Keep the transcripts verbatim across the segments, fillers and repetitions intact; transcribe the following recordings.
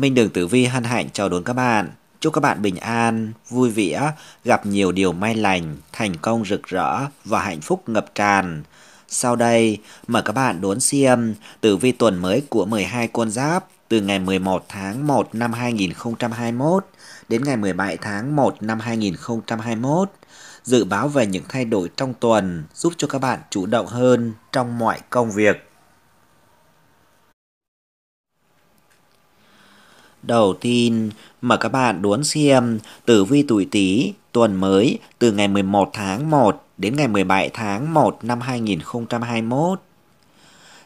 Minh Đường Tử Vi hân hạnh chào đón các bạn. Chúc các bạn bình an, vui vẻ, gặp nhiều điều may lành, thành công rực rỡ và hạnh phúc ngập tràn. Sau đây, mời các bạn đón xem tử vi tuần mới của mười hai con giáp từ ngày mười một tháng một năm hai nghìn không trăm hai mươi mốt đến ngày mười bảy tháng một năm hai nghìn không trăm hai mươi mốt. Dự báo về những thay đổi trong tuần giúp cho các bạn chủ động hơn trong mọi công việc. Đầu tiên, mời các bạn đón xem tử vi tuổi Tý tuần mới từ ngày mười một tháng một đến ngày mười bảy tháng một năm hai nghìn không trăm hai mươi mốt.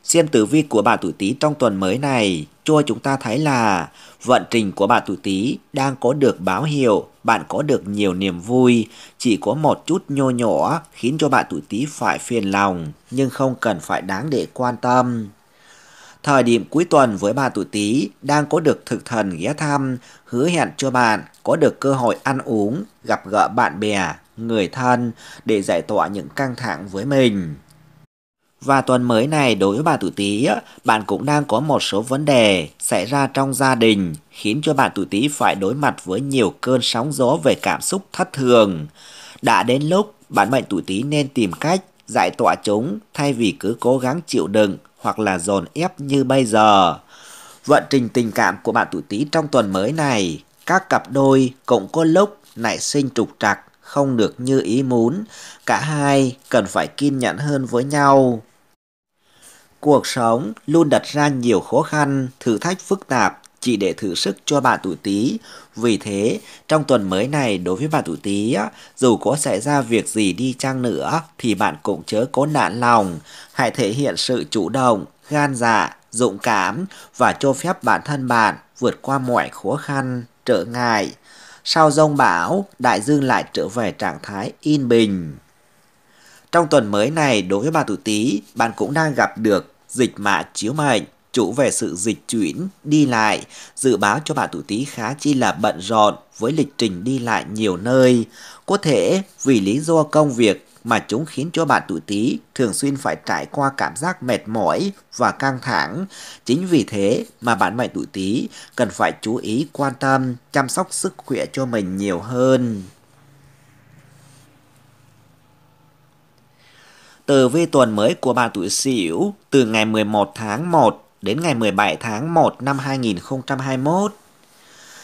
Xem tử vi của bạn tuổi Tý trong tuần mới này, cho chúng ta thấy là vận trình của bạn tuổi Tý đang có được báo hiệu, bạn có được nhiều niềm vui, chỉ có một chút nhô nhõ khiến cho bạn tuổi Tý phải phiền lòng, nhưng không cần phải đáng để quan tâm. Thời điểm cuối tuần với bà tuổi Tý đang có được thực thần ghé thăm, hứa hẹn cho bạn có được cơ hội ăn uống, gặp gỡ bạn bè, người thân để giải tỏa những căng thẳng với mình. Và tuần mới này đối với bà tuổi Tý, bạn cũng đang có một số vấn đề xảy ra trong gia đình khiến cho bạn tuổi Tý phải đối mặt với nhiều cơn sóng gió về cảm xúc thất thường. Đã đến lúc bạn mệnh tuổi Tý nên tìm cách giải tỏa chúng thay vì cứ cố gắng chịu đựng hoặc là dồn ép như bây giờ. Vận trình tình cảm của bạn tuổi Tý trong tuần mới này, các cặp đôi cũng có lúc nảy sinh trục trặc không được như ý muốn, cả hai cần phải kiên nhẫn hơn với nhau. Cuộc sống luôn đặt ra nhiều khó khăn, thử thách phức tạp chỉ để thử sức cho bạn tuổi Tý. Vì thế, trong tuần mới này đối với bạn tuổi Tý, dù có xảy ra việc gì đi chăng nữa thì bạn cũng chớ có nản lòng, hãy thể hiện sự chủ động, gan dạ, dũng cảm và cho phép bản thân bạn vượt qua mọi khó khăn, trở ngại. Sau giông bão, đại dương lại trở về trạng thái yên bình. Trong tuần mới này đối với bạn tuổi Tý, bạn cũng đang gặp được dịch mã chiếu mệnh, chủ về sự dịch chuyển, đi lại, dự báo cho bạn tuổi Tý khá chi là bận rộn với lịch trình đi lại nhiều nơi. Có thể vì lý do công việc mà chúng khiến cho bạn tuổi Tý thường xuyên phải trải qua cảm giác mệt mỏi và căng thẳng. Chính vì thế mà bạn mệnh tuổi Tý cần phải chú ý quan tâm, chăm sóc sức khỏe cho mình nhiều hơn. Tử vi tuần mới của bạn tuổi Sửu từ ngày mười một tháng một đến ngày mười bảy tháng một năm hai nghìn không trăm hai mươi mốt.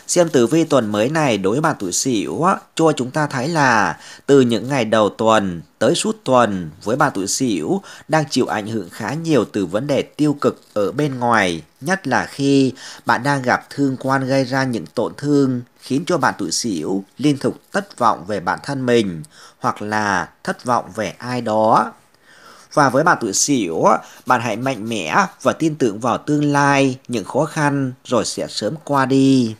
Xem tử vi tuần mới này đối với bạn tuổi Sửu cho chúng ta thấy là từ những ngày đầu tuần tới suốt tuần với bạn tuổi Sửu đang chịu ảnh hưởng khá nhiều từ vấn đề tiêu cực ở bên ngoài, nhất là khi bạn đang gặp thương quan gây ra những tổn thương khiến cho bạn tuổi Sửu liên tục thất vọng về bản thân mình hoặc là thất vọng về ai đó. Và với bạn tuổi Sửu, bạn hãy mạnh mẽ và tin tưởng vào tương lai, những khó khăn rồi sẽ sớm qua đi.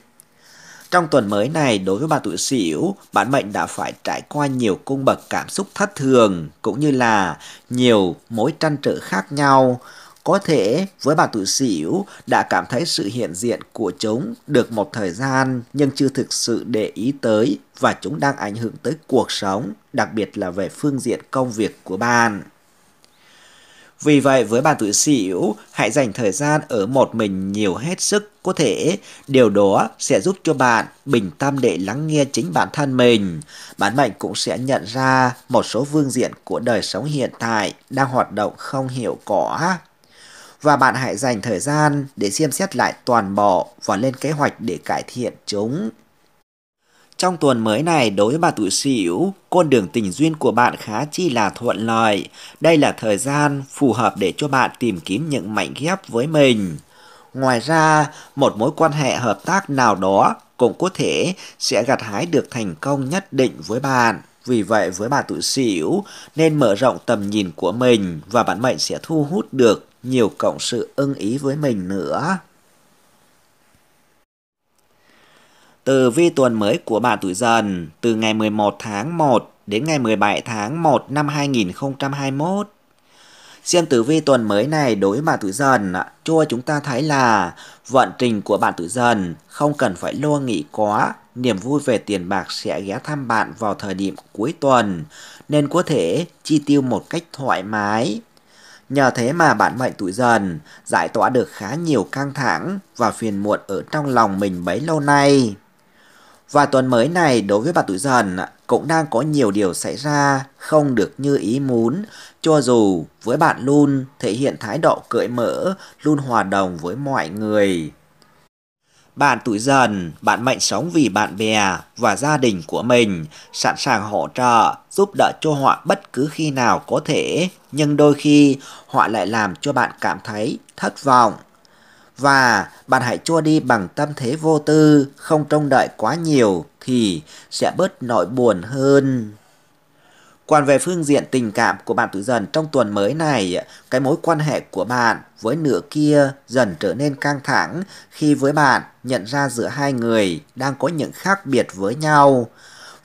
Trong tuần mới này, đối với bạn tuổi Sửu, bạn mệnh đã phải trải qua nhiều cung bậc cảm xúc thất thường, cũng như là nhiều mối trăn trở khác nhau. Có thể với bạn tuổi Sửu đã cảm thấy sự hiện diện của chúng được một thời gian nhưng chưa thực sự để ý tới và chúng đang ảnh hưởng tới cuộc sống, đặc biệt là về phương diện công việc của bạn. Vì vậy với bạn tuổi Sửu, hãy dành thời gian ở một mình nhiều hết sức có thể, điều đó sẽ giúp cho bạn bình tâm để lắng nghe chính bản thân mình. Bản mệnh cũng sẽ nhận ra một số phương diện của đời sống hiện tại đang hoạt động không hiệu quả. Và bạn hãy dành thời gian để xem xét lại toàn bộ và lên kế hoạch để cải thiện chúng. Trong tuần mới này đối với bạn tuổi Sửu, con đường tình duyên của bạn khá chi là thuận lợi. Đây là thời gian phù hợp để cho bạn tìm kiếm những mảnh ghép với mình. Ngoài ra, một mối quan hệ hợp tác nào đó cũng có thể sẽ gặt hái được thành công nhất định với bạn. Vì vậy với bạn tuổi Sửu nên mở rộng tầm nhìn của mình và bản mệnh sẽ thu hút được nhiều cộng sự ưng ý với mình nữa. Tử vi tuần mới của bạn tuổi Dần từ ngày mười một tháng một đến ngày mười bảy tháng một năm hai nghìn không trăm hai mươi mốt. Xem tử vi tuần mới này đối với bạn tuổi Dần cho chúng ta thấy là vận trình của bạn tuổi Dần không cần phải lo nghĩ quá, niềm vui về tiền bạc sẽ ghé thăm bạn vào thời điểm cuối tuần nên có thể chi tiêu một cách thoải mái. Nhờ thế mà bản mệnh tuổi Dần giải tỏa được khá nhiều căng thẳng và phiền muộn ở trong lòng mình bấy lâu nay. Và tuần mới này đối với bạn tuổi Dần cũng đang có nhiều điều xảy ra không được như ý muốn, cho dù với bạn luôn thể hiện thái độ cởi mở, luôn hòa đồng với mọi người. Bạn tuổi Dần, bạn mệnh sống vì bạn bè và gia đình của mình, sẵn sàng hỗ trợ, giúp đỡ cho họ bất cứ khi nào có thể, nhưng đôi khi họ lại làm cho bạn cảm thấy thất vọng. Và bạn hãy cho đi bằng tâm thế vô tư, không trông đợi quá nhiều thì sẽ bớt nỗi buồn hơn. Còn về phương diện tình cảm của bạn tuổi Dần trong tuần mới này, cái mối quan hệ của bạn với nửa kia dần trở nên căng thẳng khi với bạn nhận ra giữa hai người đang có những khác biệt với nhau.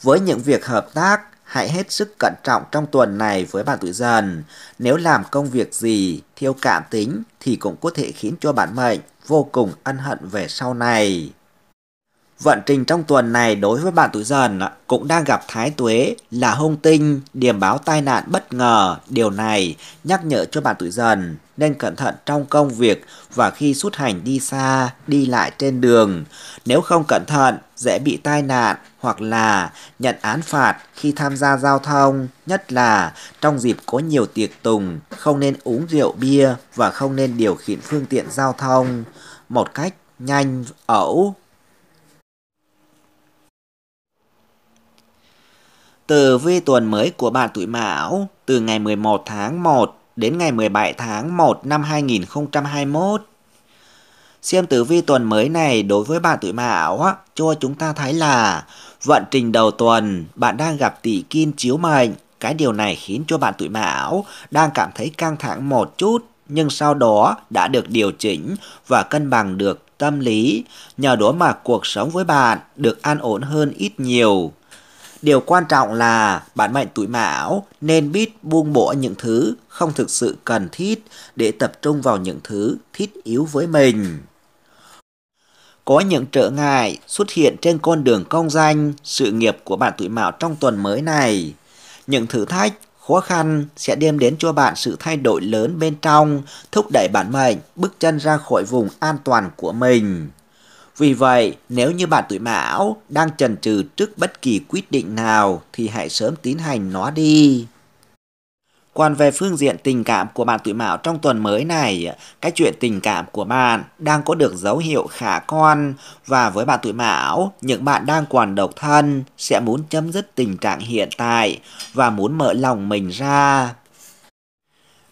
Với những việc hợp tác, hãy hết sức cẩn trọng trong tuần này với bạn tuổi Dần. Nếu làm công việc gì thiếu cảm tính thì cũng có thể khiến cho bản mệnh vô cùng ân hận về sau này. Vận trình trong tuần này đối với bạn tuổi Dần cũng đang gặp thái tuế là hung tinh, điểm báo tai nạn bất ngờ. Điều này nhắc nhở cho bạn tuổi Dần nên cẩn thận trong công việc và khi xuất hành đi xa, đi lại trên đường. Nếu không cẩn thận, dễ bị tai nạn hoặc là nhận án phạt khi tham gia giao thông, nhất là trong dịp có nhiều tiệc tùng, không nên uống rượu bia và không nên điều khiển phương tiện giao thông một cách nhanh, ẩu. Tử vi tuần mới của bạn tuổi Mão từ ngày mười một tháng một đến ngày mười bảy tháng một năm hai nghìn không trăm hai mươi mốt. Xem tử vi tuần mới này đối với bạn tuổi Mão cho chúng ta thấy là vận trình đầu tuần bạn đang gặp tỷ kim chiếu mệnh. Cái điều này khiến cho bạn tuổi Mão đang cảm thấy căng thẳng một chút, nhưng sau đó đã được điều chỉnh và cân bằng được tâm lý. Nhờ đó mà cuộc sống với bạn được an ổn hơn ít nhiều. Điều quan trọng là bạn mệnh tuổi Mão nên biết buông bỏ những thứ không thực sự cần thiết để tập trung vào những thứ thiết yếu với mình. Có những trở ngại xuất hiện trên con đường công danh, sự nghiệp của bạn tuổi Mão trong tuần mới này. Những thử thách, khó khăn sẽ đem đến cho bạn sự thay đổi lớn bên trong, thúc đẩy bản mệnh bước chân ra khỏi vùng an toàn của mình. Vì vậy, nếu như bạn tuổi Mão đang chần chừ trước bất kỳ quyết định nào thì hãy sớm tiến hành nó đi. Còn về phương diện tình cảm của bạn tuổi Mão trong tuần mới này, cái chuyện tình cảm của bạn đang có được dấu hiệu khả quan và với bạn tuổi Mão, những bạn đang còn độc thân sẽ muốn chấm dứt tình trạng hiện tại và muốn mở lòng mình ra.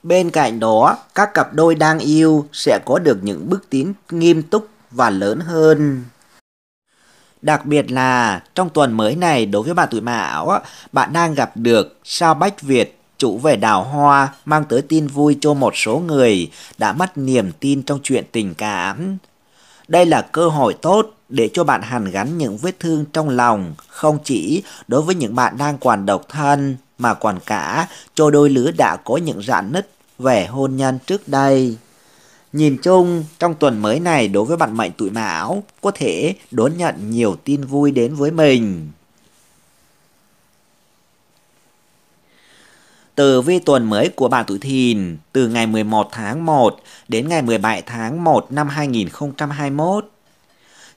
Bên cạnh đó, các cặp đôi đang yêu sẽ có được những bước tiến nghiêm túc và lớn hơn. Đặc biệt là trong tuần mới này đối với bạn tuổi Mão, bạn đang gặp được sao Bách Việt chủ về đào hoa mang tới tin vui cho một số người đã mất niềm tin trong chuyện tình cảm. Đây là cơ hội tốt để cho bạn hàn gắn những vết thương trong lòng, không chỉ đối với những bạn đang còn độc thân mà còn cả cho đôi lứa đã có những rạn nứt về hôn nhân trước đây. Nhìn chung, trong tuần mới này đối với bạn mệnh tuổi Mão có thể đón nhận nhiều tin vui đến với mình. Tử vi tuần mới của bạn tuổi Thìn từ ngày mười một tháng một đến ngày mười bảy tháng một năm hai nghìn không trăm hai mươi mốt.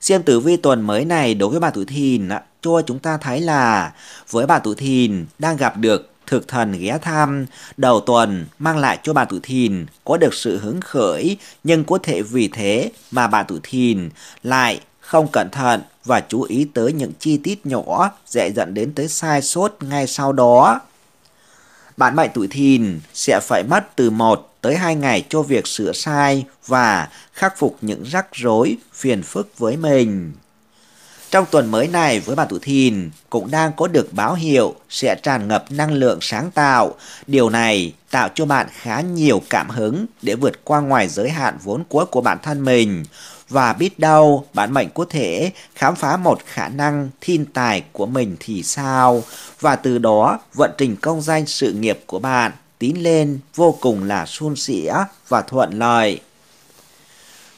Xem tử vi tuần mới này đối với bạn tuổi Thìn cho chúng ta thấy là với bạn tuổi Thìn đang gặp được Thực Thần ghé thăm đầu tuần mang lại cho bạn tuổi Thìn có được sự hứng khởi, nhưng có thể vì thế mà bạn tuổi Thìn lại không cẩn thận và chú ý tới những chi tiết nhỏ dễ dẫn đến tới sai sót ngay sau đó. Bạn mệnh tuổi Thìn sẽ phải mất từ một tới hai ngày cho việc sửa sai và khắc phục những rắc rối phiền phức với mình. Trong tuần mới này với bạn tuổi Thìn cũng đang có được báo hiệu sẽ tràn ngập năng lượng sáng tạo. Điều này tạo cho bạn khá nhiều cảm hứng để vượt qua ngoài giới hạn vốn có của bản thân mình. Và biết đâu bạn mệnh có thể khám phá một khả năng thiên tài của mình thì sao. Và từ đó vận trình công danh sự nghiệp của bạn tiến lên vô cùng là suôn sẻ và thuận lợi.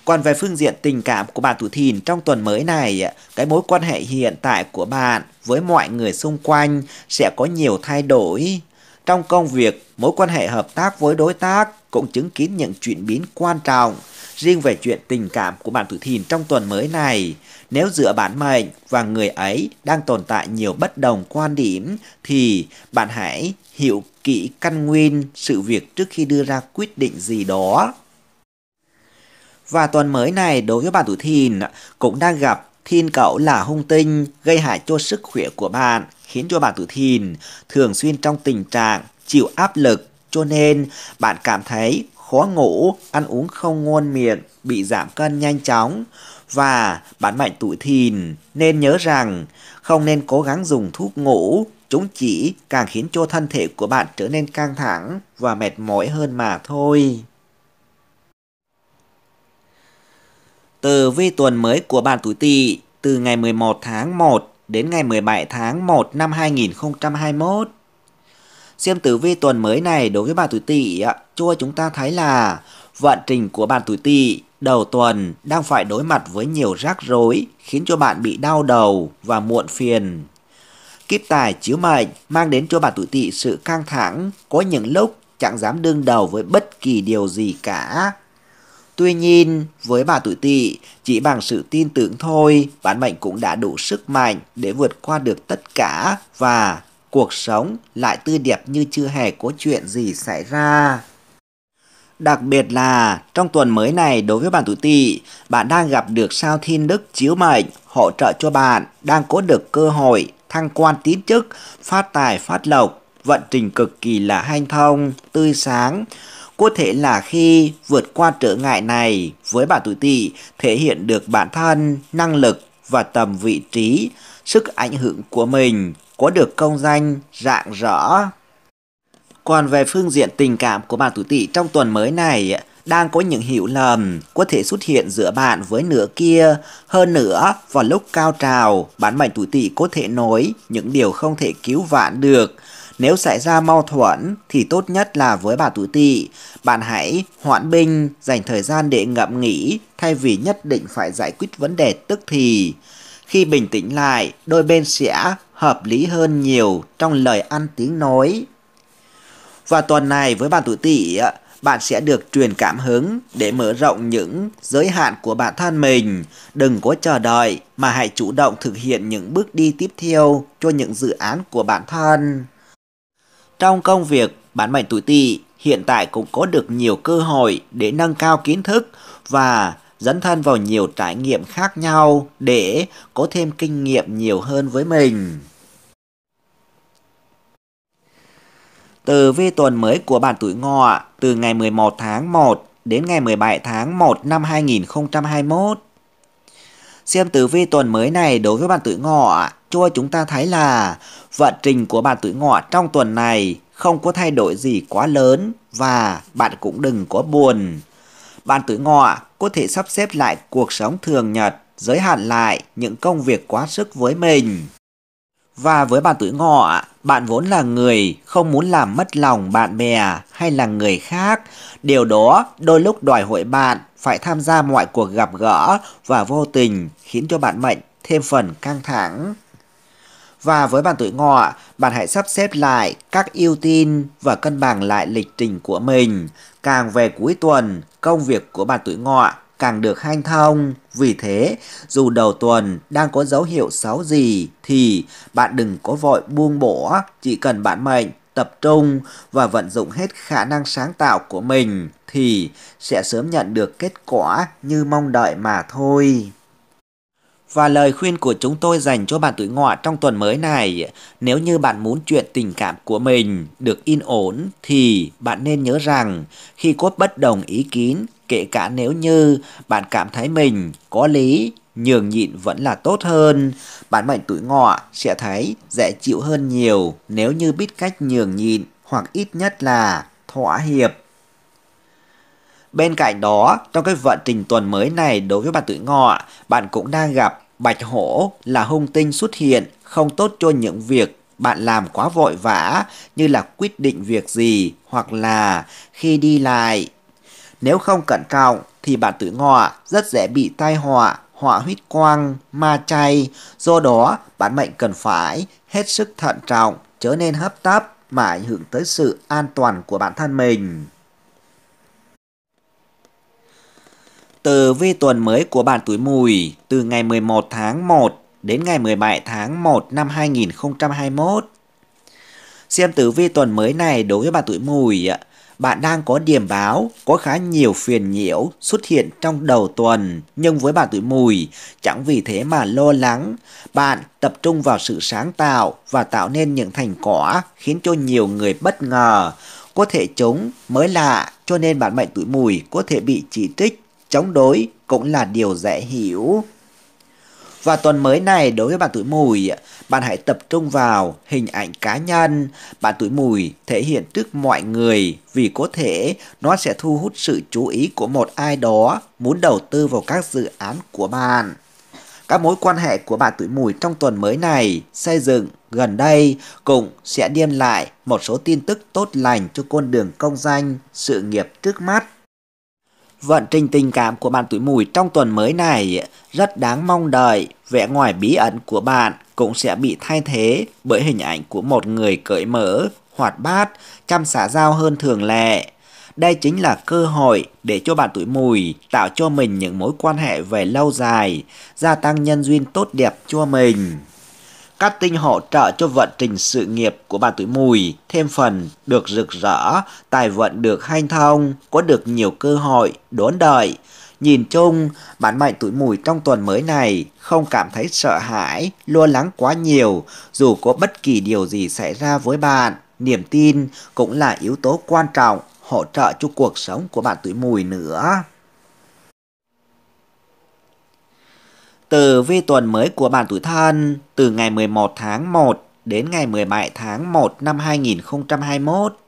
Còn về phương diện tình cảm của bạn tuổi Thìn trong tuần mới này, cái mối quan hệ hiện tại của bạn với mọi người xung quanh sẽ có nhiều thay đổi. Trong công việc, mối quan hệ hợp tác với đối tác cũng chứng kiến những chuyển biến quan trọng. Riêng về chuyện tình cảm của bạn Tử Thìn trong tuần mới này, nếu giữa bản mệnh và người ấy đang tồn tại nhiều bất đồng quan điểm thì bạn hãy hiểu kỹ căn nguyên sự việc trước khi đưa ra quyết định gì đó. Và tuần mới này đối với bạn Tử Thìn cũng đang gặp thiên cẩu là hung tinh gây hại cho sức khỏe của bạn, khiến cho bạn Tử Thìn thường xuyên trong tình trạng chịu áp lực, cho nên bạn cảm thấy khó ngủ, ăn uống không ngon miệng, bị giảm cân nhanh chóng. Và bản mệnh tuổi Thìn nên nhớ rằng không nên cố gắng dùng thuốc ngủ, chúng chỉ càng khiến cho thân thể của bạn trở nên căng thẳng và mệt mỏi hơn mà thôi. Tử vi tuần mới của bạn tuổi Tỵ từ ngày mười một tháng một đến ngày mười bảy tháng một năm hai nghìn không trăm hai mươi mốt. Xem tử vi tuần mới này đối với bạn tuổi Tỵ cho chúng ta thấy là vận trình của bạn tuổi Tỵ đầu tuần đang phải đối mặt với nhiều rắc rối khiến cho bạn bị đau đầu và muộn phiền. Kiếp tài chiếu mệnh mang đến cho bạn tuổi Tỵ sự căng thẳng, có những lúc chẳng dám đương đầu với bất kỳ điều gì cả. Tuy nhiên, với bạn tuổi Tỵ, chỉ bằng sự tin tưởng thôi, bản mệnh cũng đã đủ sức mạnh để vượt qua được tất cả và cuộc sống lại tươi đẹp như chưa hề có chuyện gì xảy ra. Đặc biệt là trong tuần mới này đối với bạn tuổi Tỵ, bạn đang gặp được sao Thiên Đức chiếu mệnh hỗ trợ cho bạn, đang có được cơ hội thăng quan tiến chức, phát tài phát lộc, vận trình cực kỳ là hanh thông, tươi sáng. Có thể là khi vượt qua trở ngại này, với bạn tuổi Tỵ thể hiện được bản thân, năng lực và tầm vị trí, sức ảnh hưởng của mình, có được công danh rạng rỡ. Còn về phương diện tình cảm của bạn tuổi Tỵ trong tuần mới này, đang có những hiểu lầm có thể xuất hiện giữa bạn với nửa kia. Hơn nữa, vào lúc cao trào, bản mệnh tuổi Tỵ có thể nói những điều không thể cứu vãn được. Nếu xảy ra mâu thuẫn thì tốt nhất là với bạn tuổi Tỵ, bạn hãy hoãn binh, dành thời gian để ngẫm nghĩ thay vì nhất định phải giải quyết vấn đề tức thì. Khi bình tĩnh lại, đôi bên sẽ hợp lý hơn nhiều trong lời ăn tiếng nói. Và tuần này với bạn tuổi Tỵ, bạn sẽ được truyền cảm hứng để mở rộng những giới hạn của bản thân mình. Đừng có chờ đợi mà hãy chủ động thực hiện những bước đi tiếp theo cho những dự án của bản thân. Trong công việc, bản mệnh tuổi Tỵ hiện tại cũng có được nhiều cơ hội để nâng cao kiến thức và dẫn thân vào nhiều trải nghiệm khác nhau để có thêm kinh nghiệm nhiều hơn với mình. Tử vi tuần mới của bạn tuổi Ngọ từ ngày mười một tháng một đến ngày mười bảy tháng một năm hai nghìn không trăm hai mươi mốt. Xem tử vi tuần mới này đối với bạn tuổi Ngọ cho chúng ta thấy là vận trình của bạn tuổi Ngọ trong tuần này không có thay đổi gì quá lớn và bạn cũng đừng có buồn. Bạn tuổi Ngọ có thể sắp xếp lại cuộc sống thường nhật, giới hạn lại những công việc quá sức với mình. Và với bạn tuổi Ngọ, bạn vốn là người không muốn làm mất lòng bạn bè hay là người khác. Điều đó đôi lúc đòi hỏi bạn phải tham gia mọi cuộc gặp gỡ và vô tình khiến cho bạn mệnh thêm phần căng thẳng. Và với bạn tuổi Ngọ, bạn hãy sắp xếp lại các ưu tiên và cân bằng lại lịch trình của mình. Càng về cuối tuần, công việc của bạn tuổi Ngọ càng được hanh thông. Vì thế, dù đầu tuần đang có dấu hiệu xấu gì thì bạn đừng có vội buông bỏ, chỉ cần bản mệnh tập trung và vận dụng hết khả năng sáng tạo của mình thì sẽ sớm nhận được kết quả như mong đợi mà thôi. Và lời khuyên của chúng tôi dành cho bạn tuổi Ngọ trong tuần mới này, nếu như bạn muốn chuyện tình cảm của mình được yên ổn thì bạn nên nhớ rằng khi có bất đồng ý kiến, kể cả nếu như bạn cảm thấy mình có lý, nhường nhịn vẫn là tốt hơn. Bản mệnh tuổi Ngọ sẽ thấy dễ chịu hơn nhiều nếu như biết cách nhường nhịn hoặc ít nhất là thỏa hiệp. Bên cạnh đó, trong cái vận trình tuần mới này đối với bạn tuổi Ngọ, bạn cũng đang gặp bạch hổ là hung tinh xuất hiện, không tốt cho những việc bạn làm quá vội vã như là quyết định việc gì hoặc là khi đi lại. Nếu không cẩn trọng thì bạn tuổi Ngọ rất dễ bị tai họa, họa huyết quang, ma chay. Do đó, bản mệnh cần phải hết sức thận trọng, chớ nên hấp tấp mà ảnh hưởng tới sự an toàn của bản thân mình. tử vi tuần mới của bạn tuổi Mùi từ ngày mười một tháng một đến ngày mười bảy tháng một năm hai nghìn không trăm hai mươi mốt. Xem tử vi tuần mới này đối với bạn tuổi Mùi, bạn đang có điểm báo, có khá nhiều phiền nhiễu xuất hiện trong đầu tuần. Nhưng với bạn tuổi Mùi, chẳng vì thế mà lo lắng. Bạn tập trung vào sự sáng tạo và tạo nên những thành quả khiến cho nhiều người bất ngờ. Có thể chúng mới lạ, cho nên bạn mệnh tuổi Mùi có thể bị chỉ trích, chống đối cũng là điều dễ hiểu. Và tuần mới này đối với bạn tuổi Mùi, bạn hãy tập trung vào hình ảnh cá nhân. Bạn tuổi Mùi thể hiện trước mọi người vì có thể nó sẽ thu hút sự chú ý của một ai đó muốn đầu tư vào các dự án của bạn. Các mối quan hệ của bạn tuổi Mùi trong tuần mới này xây dựng gần đây cũng sẽ đem lại một số tin tức tốt lành cho con đường công danh, sự nghiệp trước mắt. Vận trình tình cảm của bạn tuổi Mùi trong tuần mới này rất đáng mong đợi. Vẻ ngoài bí ẩn của bạn cũng sẽ bị thay thế bởi hình ảnh của một người cởi mở, hoạt bát, chăm xã giao hơn thường lệ. Đây chính là cơ hội để cho bạn tuổi Mùi tạo cho mình những mối quan hệ về lâu dài, gia tăng nhân duyên tốt đẹp cho mình. Các tinh hỗ trợ cho vận trình sự nghiệp của bạn tuổi Mùi thêm phần được rực rỡ, tài vận được hanh thông, có được nhiều cơ hội đón đợi. Nhìn chung, bạn mệnh tuổi Mùi trong tuần mới này không cảm thấy sợ hãi, lo lắng quá nhiều. Dù có bất kỳ điều gì xảy ra với bạn, niềm tin cũng là yếu tố quan trọng hỗ trợ cho cuộc sống của bạn tuổi Mùi nữa. Tử vi tuần mới của bạn tuổi Thân từ ngày mười một tháng một đến ngày mười bảy tháng một năm hai nghìn không trăm hai mươi mốt.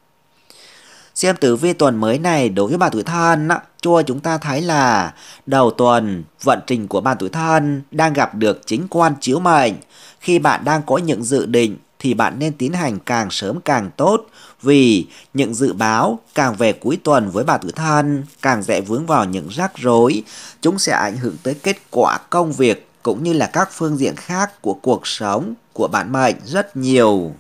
Xem tử vi tuần mới này đối với bạn tuổi Thân cho chúng ta thấy là đầu tuần vận trình của bạn tuổi Thân đang gặp được chính quan chiếu mệnh. Khi bạn đang có những dự định thì bạn nên tiến hành càng sớm càng tốt, vì những dự báo càng về cuối tuần với bạn tuổi Thân càng dễ vướng vào những rắc rối. Chúng sẽ ảnh hưởng tới kết quả công việc cũng như là các phương diện khác của cuộc sống của bạn mệnh rất nhiều.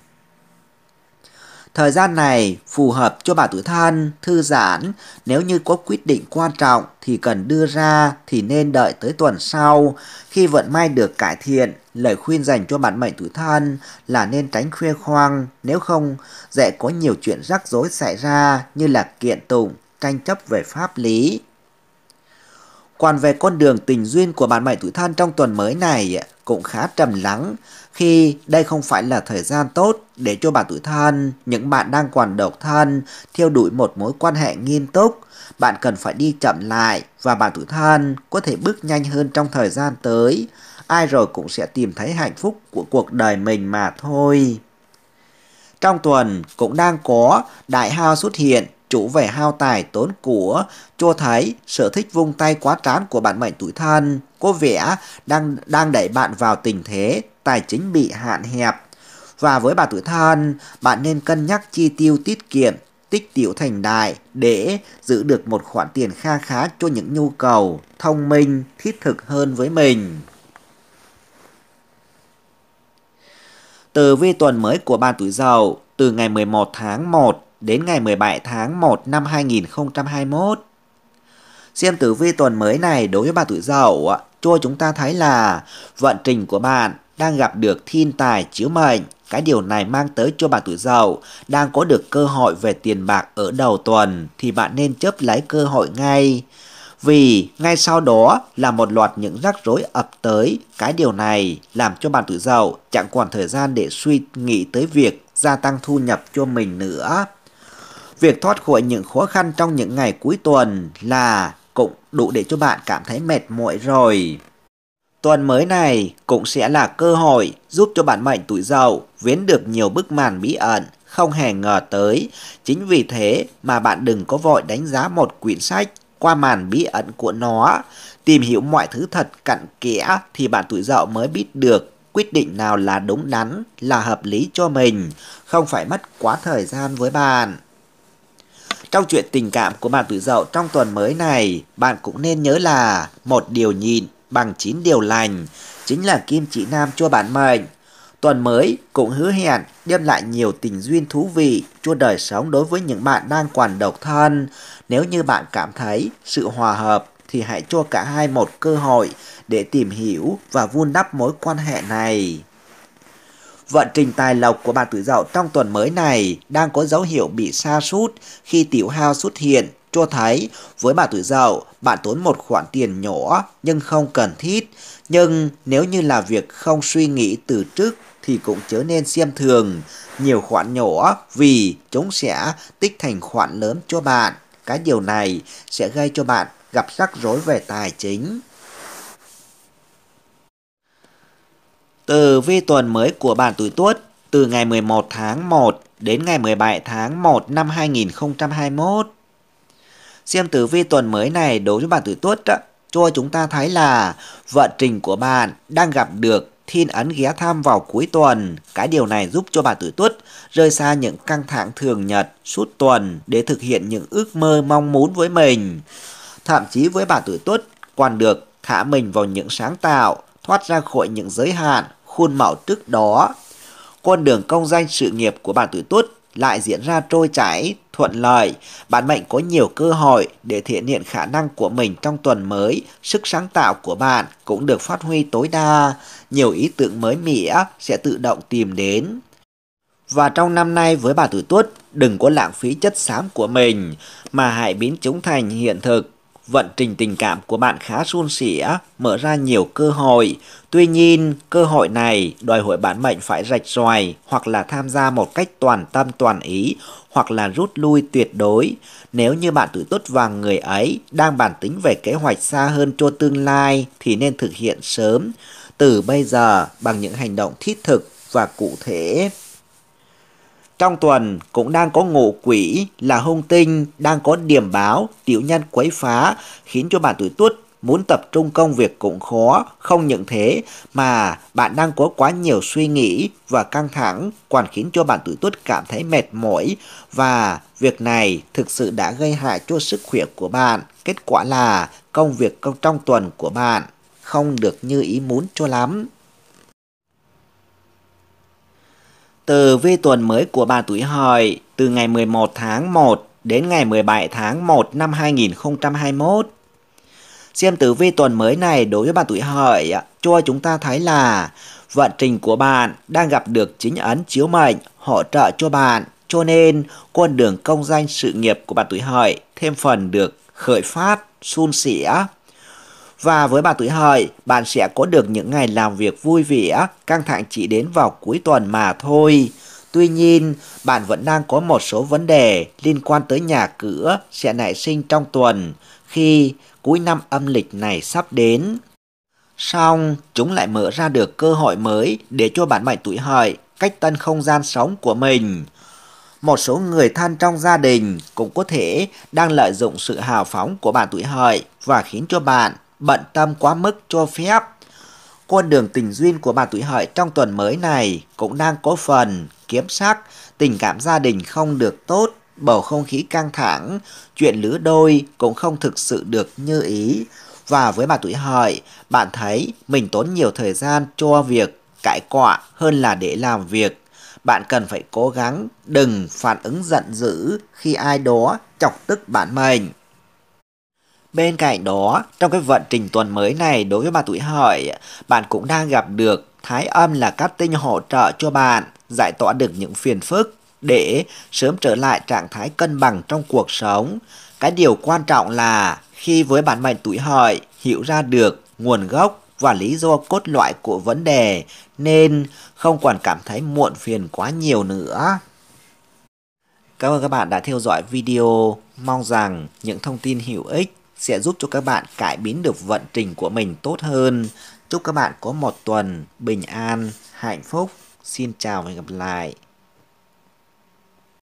Thời gian này phù hợp cho bạn tuổi Thân thư giãn. Nếu như có quyết định quan trọng thì cần đưa ra thì nên đợi tới tuần sau. Khi vận may được cải thiện, lời khuyên dành cho bạn mệnh tuổi Thân là nên tránh khoe khoang, nếu không dễ có nhiều chuyện rắc rối xảy ra như là kiện tụng, tranh chấp về pháp lý. Còn về con đường tình duyên của bạn mệnh tuổi Thân trong tuần mới này cũng khá trầm lắng, khi đây không phải là thời gian tốt để cho bạn tuổi Thân. Những bạn đang còn độc thân theo đuổi một mối quan hệ nghiêm túc, bạn cần phải đi chậm lại và bạn tuổi Thân có thể bước nhanh hơn trong thời gian tới. Ai rồi cũng sẽ tìm thấy hạnh phúc của cuộc đời mình mà thôi. Trong tuần cũng đang có đại hao xuất hiện, chủ về hao tài tốn của, cho thấy sở thích vung tay quá trán của bạn mệnh tuổi Thân có vẻ đang đang đẩy bạn vào tình thế tài chính bị hạn hẹp. Và với bạn tuổi Thân, bạn nên cân nhắc chi tiêu tiết kiệm, tích tiểu thành đại để giữ được một khoản tiền kha khá cho những nhu cầu thông minh, thiết thực hơn với mình. Tử vi tuần mới của bạn tuổi Dậu từ ngày mười một tháng một đến ngày mười bảy tháng một năm hai nghìn không trăm hai mươi mốt. Xem tử vi tuần mới này đối với bạn tuổi Dậu cho chúng ta thấy là vận trình của bạn đang gặp được thiên tài chiếu mệnh. Cái điều này mang tới cho bạn tuổi Dậu đang có được cơ hội về tiền bạc ở đầu tuần thì bạn nên chớp lấy cơ hội ngay, vì ngay sau đó là một loạt những rắc rối ập tới. Cái điều này làm cho bạn tuổi Dậu chẳng còn thời gian để suy nghĩ tới việc gia tăng thu nhập cho mình nữa. Việc thoát khỏi những khó khăn trong những ngày cuối tuần là cũng đủ để cho bạn cảm thấy mệt mỏi rồi. Tuần mới này cũng sẽ là cơ hội giúp cho bạn mệnh tuổi Dậu vén được nhiều bức màn bí ẩn không hề ngờ tới. Chính vì thế mà bạn đừng có vội đánh giá một quyển sách qua màn bí ẩn của nó. Tìm hiểu mọi thứ thật cặn kẽ thì bạn tuổi Dậu mới biết được quyết định nào là đúng đắn, là hợp lý cho mình, không phải mất quá thời gian với bạn. Trong chuyện tình cảm của bạn tuổi Dậu trong tuần mới này, bạn cũng nên nhớ là một điều nhịn bằng chín điều lành, chính là kim chỉ nam cho bạn mệnh. Tuần mới cũng hứa hẹn đem lại nhiều tình duyên thú vị cho đời sống đối với những bạn đang còn độc thân. Nếu như bạn cảm thấy sự hòa hợp thì hãy cho cả hai một cơ hội để tìm hiểu và vun đắp mối quan hệ này. Vận trình tài lộc của bạn Tử Dậu trong tuần mới này đang có dấu hiệu bị sa sút khi tiểu hao xuất hiện, cho thấy với bạn Tử Dậu, bạn tốn một khoản tiền nhỏ nhưng không cần thiết. Nhưng nếu như là việc không suy nghĩ từ trước thì cũng chớ nên xem thường nhiều khoản nhỏ, vì chúng sẽ tích thành khoản lớn cho bạn. Cái điều này sẽ gây cho bạn gặp rắc rối về tài chính. Tử vi tuần mới của bạn Tuổi Tuất từ ngày mười một tháng một đến ngày mười bảy tháng một năm hai nghìn không trăm hai mươi mốt. Xem tử vi tuần mới này đối với bạn Tuổi Tuất cho chúng ta thấy là vận trình của bạn đang gặp được thiên ấn ghé thăm vào cuối tuần. Cái điều này giúp cho bạn Tuổi Tuất rơi xa những căng thẳng thường nhật suốt tuần để thực hiện những ước mơ mong muốn với mình. Thậm chí với bạn Tuổi Tuất còn được thả mình vào những sáng tạo, thoát ra khỏi những giới hạn, khuôn mẫu trước đó. Con đường công danh sự nghiệp của bạn Tuổi Tuất lại diễn ra trôi chảy, thuận lợi. Bạn mệnh có nhiều cơ hội để thể hiện khả năng của mình trong tuần mới. Sức sáng tạo của bạn cũng được phát huy tối đa. Nhiều ý tưởng mới mẻ sẽ tự động tìm đến. Và trong năm nay với bà Tuổi Tuất, đừng có lãng phí chất xám của mình mà hãy biến chúng thành hiện thực. Vận trình tình cảm của bạn khá suôn sẻ, mở ra nhiều cơ hội. Tuy nhiên, cơ hội này đòi hỏi bản mệnh phải rạch ròi hoặc là tham gia một cách toàn tâm toàn ý, hoặc là rút lui tuyệt đối. Nếu như bạn Tuổi Tuất và người ấy đang bàn tính về kế hoạch xa hơn cho tương lai thì nên thực hiện sớm, từ bây giờ bằng những hành động thiết thực và cụ thể. Trong tuần cũng đang có ngộ quỷ là hung tinh, đang có điểm báo tiểu nhân quấy phá, khiến cho bạn Tuổi Tuất muốn tập trung công việc cũng khó. Không những thế mà bạn đang có quá nhiều suy nghĩ và căng thẳng, còn khiến cho bạn Tuổi Tuất cảm thấy mệt mỏi, và việc này thực sự đã gây hại cho sức khỏe của bạn. Kết quả là công việc trong tuần của bạn không được như ý muốn cho lắm. Tử vi tuần mới của bạn Tuổi Hợi từ ngày mười một tháng một đến ngày mười bảy tháng một năm hai nghìn không trăm hai mươi mốt. Xem tử vi tuần mới này đối với bạn Tuổi Hợi cho chúng ta thấy là vận trình của bạn đang gặp được chính ấn chiếu mệnh hỗ trợ cho bạn, cho nên con đường công danh sự nghiệp của bạn Tuổi Hợi thêm phần được khởi phát, suôn sẻ. Và với bạn Tuổi Hợi, bạn sẽ có được những ngày làm việc vui vẻ, căng thẳng chỉ đến vào cuối tuần mà thôi. Tuy nhiên, bạn vẫn đang có một số vấn đề liên quan tới nhà cửa sẽ nảy sinh trong tuần khi cuối năm âm lịch này sắp đến. Song, chúng lại mở ra được cơ hội mới để cho bản mệnh Tuổi Hợi cách tân không gian sống của mình. Một số người thân trong gia đình cũng có thể đang lợi dụng sự hào phóng của bạn Tuổi Hợi và khiến cho bạn bận tâm quá mức cho phép. Con đường tình duyên của bạn Tuổi Hợi trong tuần mới này cũng đang có phần kiếm sắc, tình cảm gia đình không được tốt, bầu không khí căng thẳng, chuyện lứa đôi cũng không thực sự được như ý. Và với bạn Tuổi Hợi, bạn thấy mình tốn nhiều thời gian cho việc cãi cọ hơn là để làm việc. Bạn cần phải cố gắng đừng phản ứng giận dữ khi ai đó chọc tức bản mệnh. Bên cạnh đó, trong cái vận trình tuần mới này đối với bạn Tuổi Hợi, bạn cũng đang gặp được thái âm là cát tinh hỗ trợ cho bạn giải tỏa được những phiền phức để sớm trở lại trạng thái cân bằng trong cuộc sống. Cái điều quan trọng là khi với bản mệnh Tuổi Hợi hiểu ra được nguồn gốc và lý do cốt lõi của vấn đề nên không còn cảm thấy muộn phiền quá nhiều nữa. Cảm ơn các bạn đã theo dõi video. Mong rằng những thông tin hữu ích sẽ giúp cho các bạn cải biến được vận trình của mình tốt hơn. Chúc các bạn có một tuần bình an, hạnh phúc. Xin chào và hẹn gặp lại.